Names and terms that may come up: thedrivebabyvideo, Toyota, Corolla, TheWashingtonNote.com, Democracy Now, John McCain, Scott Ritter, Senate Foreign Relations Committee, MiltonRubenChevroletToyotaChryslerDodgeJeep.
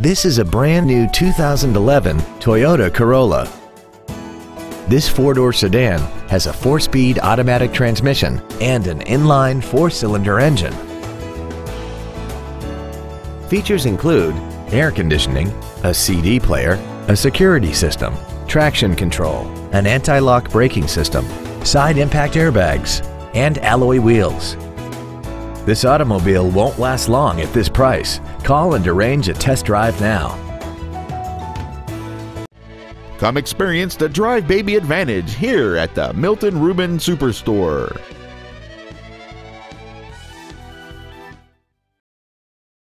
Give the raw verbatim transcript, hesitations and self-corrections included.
This is a brand new two thousand eleven Toyota Corolla. This four-door sedan has a four-speed automatic transmission and an inline four-cylinder engine. Features include air conditioning, a C D player, a security system, traction control, an anti-lock braking system, side impact airbags, and alloy wheels. This automobile won't last long at this price. Call and arrange a test drive now. Come experience the Drive Baby Advantage here at the Milton Ruben Superstore.